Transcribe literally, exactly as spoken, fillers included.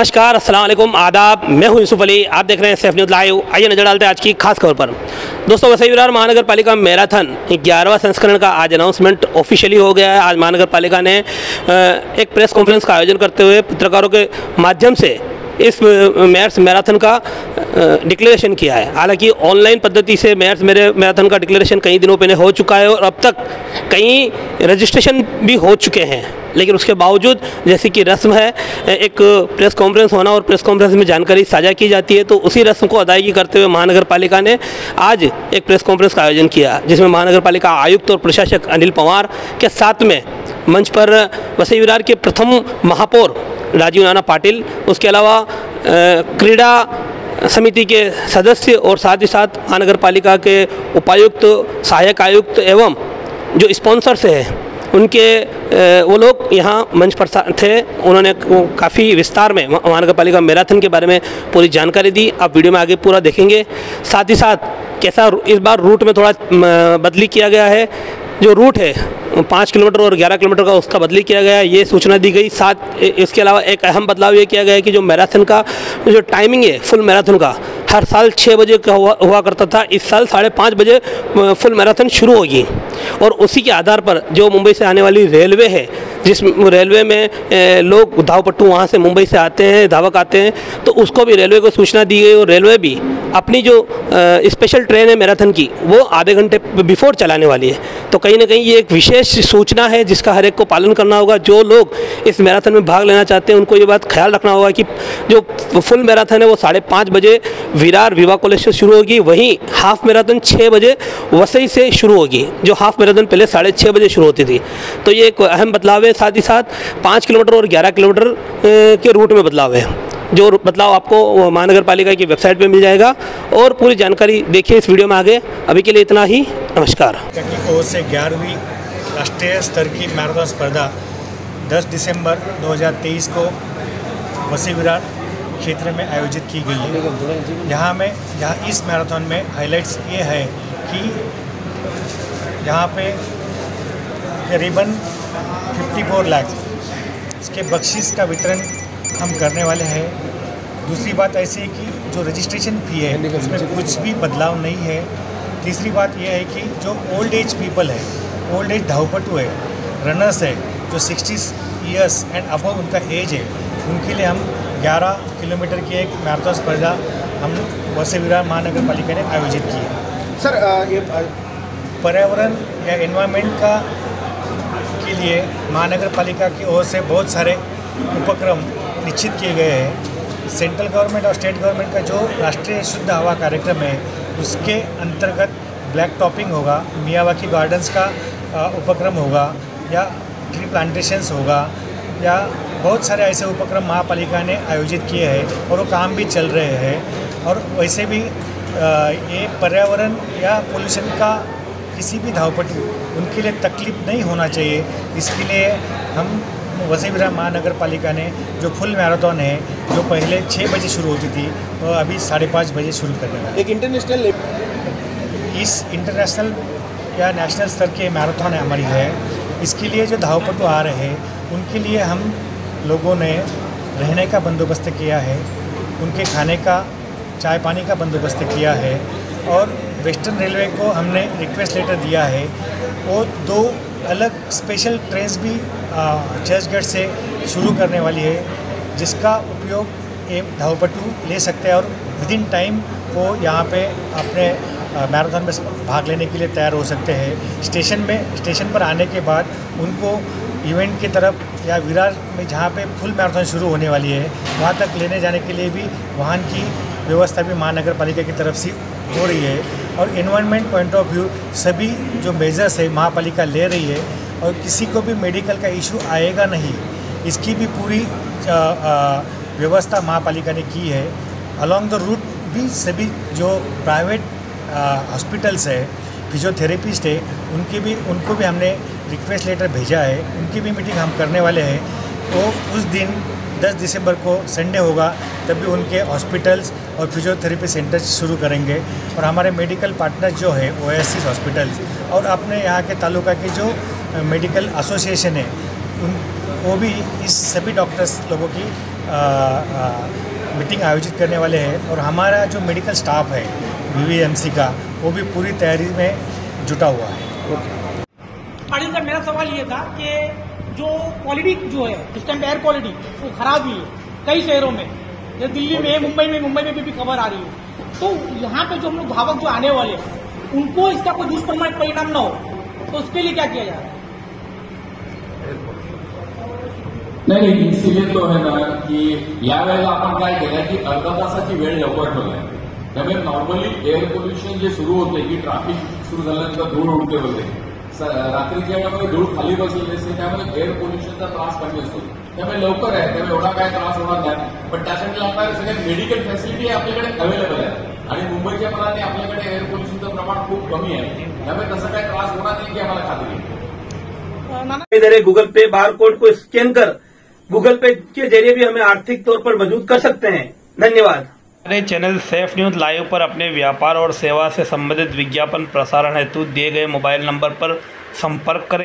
नमस्कार, अस्सलाम वालेकुम, आदाब। मैं हूं यूसुफ अली, आप देख रहे हैं सैफ न्यूज़ लाइव। आइए नजर डालते हैं आज की खास खबर पर। दोस्तों, वसई विरार महानगर पालिका मैराथन ग्यारहवां संस्करण का आज अनाउंसमेंट ऑफिशियली हो गया है। आज महानगर पालिका ने एक प्रेस कॉन्फ्रेंस का आयोजन करते हुए पत्रकारों के माध्यम से इस मेयर्स मैराथन का डिक्लेरेशन किया है। हालांकि ऑनलाइन पद्धति से मेयर्स मेरे मैराथन का डिक्लेरेशन कई दिनों पहले हो चुका है और अब तक कई रजिस्ट्रेशन भी हो चुके हैं, लेकिन उसके बावजूद जैसे कि रस्म है, एक प्रेस कॉन्फ्रेंस होना और प्रेस कॉन्फ्रेंस में जानकारी साझा की जाती है, तो उसी रस्म को अदायगी करते हुए महानगर पालिका ने आज एक प्रेस कॉन्फ्रेंस का आयोजन किया, जिसमें महानगर पालिका आयुक्त और प्रशासक अनिल पंवार के साथ में मंच पर वसई विरार के प्रथम महापौर राजीव नाना पाटिल, उसके अलावा क्रीड़ा समिति के सदस्य और साथ ही साथ महानगर पालिका के उपायुक्त, सहायक आयुक्त एवं जो स्पॉन्सर्स हैं उनके वो लोग यहाँ मंच पर थे। उन्होंने काफ़ी विस्तार में महानगर पालिका मैराथन के बारे में पूरी जानकारी दी। आप वीडियो में आगे पूरा देखेंगे। साथ ही साथ कैसा इस बार रूट में थोड़ा बदली किया गया है, जो रूट है पाँच किलोमीटर और ग्यारह किलोमीटर का, उसका बदली किया गया है, ये सूचना दी गई। साथ इसके अलावा एक अहम बदलाव ये किया गया है कि जो मैराथन का जो टाइमिंग है, फुल मैराथन का हर साल छः बजे का हुआ, हुआ करता था, इस साल साढ़े पाँच बजे फुल मैराथन शुरू होगी और उसी के आधार पर जो मुंबई से आने वाली रेलवे है, जिस रेलवे में ए, लोग धाव पट्टू वहाँ से मुंबई से आते हैं, धावक आते हैं, तो उसको भी रेलवे को सूचना दी गई और रेलवे भी अपनी जो स्पेशल ट्रेन है मैराथन की, वो आधे घंटे बिफोर चलाने वाली है। तो कहीं ना कहीं ये एक विशेष सूचना है जिसका हर एक को पालन करना होगा। जो लोग इस मैराथन में भाग लेना चाहते हैं उनको ये बात ख्याल रखना होगा कि जो फुल मैराथन है वो साढ़े पाँच बजे विरार विवा कॉलेज से शुरू होगी, वहीं हाफ़ मैराथन छः बजे वसई से शुरू होगी, जो हाफ़ मैराथन पहले साढ़े छः बजे शुरू होती थी। तो ये एक अहम बदलाव है। साथ ही साथ पाँच किलोमीटर और ग्यारह किलोमीटर के रूट में बदलाव है, जो बदलाव आपको महानगर पालिका की वेबसाइट पे मिल जाएगा और पूरी जानकारी देखिए इस वीडियो में आगे। अभी के लिए इतना ही, नमस्कार। ओर से ग्यारहवीं राष्ट्रीय स्तर की मैराथन स्पर्धा दस दिसंबर दो हज़ार तेईस को वसई विरार क्षेत्र में आयोजित की गई है। यहाँ में यहाँ इस मैराथन में हाइलाइट्स ये है कि यहाँ पे करीबन चौवन लाख इसके बख्शीश का वितरण हम करने वाले हैं। दूसरी बात ऐसी है कि जो रजिस्ट्रेशन फ़ी है उसमें कुछ भी बदलाव नहीं है। तीसरी बात यह है कि जो ओल्ड एज पीपल है, ओल्ड एज धावपटू है, रनर्स है, जो सिक्सटीज़ ईयर्स एंड अबव उनका एज है, उनके लिए हम ग्यारह किलोमीटर की एक मैराथन स्पर्धा हम वसई विरार महानगर पालिका ने आयोजित की है। सर, ये पर्यावरण या एनवायरनमेंट का के लिए महानगर पालिका की ओर से बहुत सारे उपक्रम निश्चित किए गए हैं। सेंट्रल गवर्नमेंट और स्टेट गवर्नमेंट का जो राष्ट्रीय शुद्ध हवा कार्यक्रम है उसके अंतर्गत ब्लैक टॉपिंग होगा, मियावाकी गार्डन्स का उपक्रम होगा, या ट्री प्लांटेशंस होगा, या बहुत सारे ऐसे उपक्रम महापालिका ने आयोजित किए हैं और वो काम भी चल रहे हैं। और वैसे भी ये पर्यावरण या पोल्यूशन का किसी भी धावपटू उनके लिए तकलीफ नहीं होना चाहिए, इसके लिए हम वसई विरार महानगर पालिका ने जो फुल मैराथन है, जो पहले छः बजे शुरू होती थी और तो अभी साढ़े पाँच बजे शुरू करने वाला। एक इंटरनेशनल इस इंटरनेशनल या नेशनल स्तर के मैराथन है हमारी है, इसके लिए जो धावपटू आ रहे हैं उनके लिए हम लोगों ने रहने का बंदोबस्त किया है, उनके खाने का, चाय पानी का बंदोबस्त किया है और वेस्टर्न रेलवे को हमने रिक्वेस्ट लेटर दिया है। वो दो अलग स्पेशल ट्रेन्स भी चर्चगढ़ से शुरू करने वाली है, जिसका उपयोग ये धावपटू ले सकते हैं और विद इन टाइम वो यहाँ पे अपने मैराथन में भाग लेने के लिए तैयार हो सकते हैं। स्टेशन में स्टेशन पर आने के बाद उनको इवेंट की तरफ या विरार में जहाँ पे फुल मैराथन शुरू होने वाली है वहाँ तक लेने जाने के लिए भी वाहन की व्यवस्था भी महानगर पालिका की तरफ से हो रही है। और एनवायरनमेंट पॉइंट ऑफ व्यू सभी जो मेजर्स है महापालिका ले रही है और किसी को भी मेडिकल का इशू आएगा नहीं, इसकी भी पूरी व्यवस्था महापालिका ने की है। अलॉन्ग द रूट भी सभी जो प्राइवेट हॉस्पिटल्स है, फिजियोथेरेपिस्ट है, उनकी भी उनको भी हमने रिक्वेस्ट लेटर भेजा है, उनकी भी मीटिंग हम करने वाले हैं। तो उस दिन दस दिसंबर को संडे होगा, तब भी उनके हॉस्पिटल्स और फिजियोथेरेपी सेंटर्स शुरू करेंगे और हमारे मेडिकल पार्टनर जो है ओएससी हॉस्पिटल्स और अपने यहाँ के तालुका के जो मेडिकल एसोसिएशन है उन वो भी इस सभी डॉक्टर्स लोगों की मीटिंग आयोजित करने वाले हैं और हमारा जो मेडिकल स्टाफ है बीवीएमसी का वो भी पूरी तैयारी में जुटा हुआ है। पाटिल साहब, मेरा सवाल ये था कि जो क्वालिटी जो है जिस टाइम एयर क्वालिटी वो खराब ही है कई शहरों में, जैसे दिल्ली में, मुंबई में मुंबई में भी, भी खबर आ रही है, तो यहाँ पे जो हम लोग धावक जो आने वाले हैं उनको इसका कोई दुष्प्रभावित परिणाम न हो तो उसके लिए क्या किया जाए? नहीं नहीं इसीलिए तो है ना की यावेळेला आपण काय केलं की अर्धा तासाची वेळ लवकर ठेवली। त्यामुळे नॉर्मली एअर पोल्युशन जे सुरू होते की ट्रॅफिक सुरू झाल्यानंतर धूळ उडते होते, रात्रीच्या वेळामध्ये धूळ खाली बसलेली असते, त्यामुळे एअर पोल्युशनचा त्रास कमी असतो, त्यामुळे लवकर आहे, त्यामुळे एवढा काय त्रास होणार नाही। पण त्यासाठी आपल्याला सगळ्या मेडिकल फॅसिलिटी आपल्याकडे अवेलेबल आहे आणि मुंबईच्या प्रमाणे आपल्याकडे एअर पोल्युशनचं प्रमाण खूप कमी आहे, त्यामुळे तसा काय त्रास होणार नाही की आम्हाला खात्री आहे। गूगल पे बार कोड को स्कैन कर गूगल पे के जरिए भी हमें आर्थिक तौर पर मजबूत कर सकते हैं। धन्यवाद। हमारे चैनल सैफ न्यूज़ लाइव पर अपने व्यापार और सेवा से संबंधित विज्ञापन प्रसारण हेतु दिए गए मोबाइल नंबर पर संपर्क करें।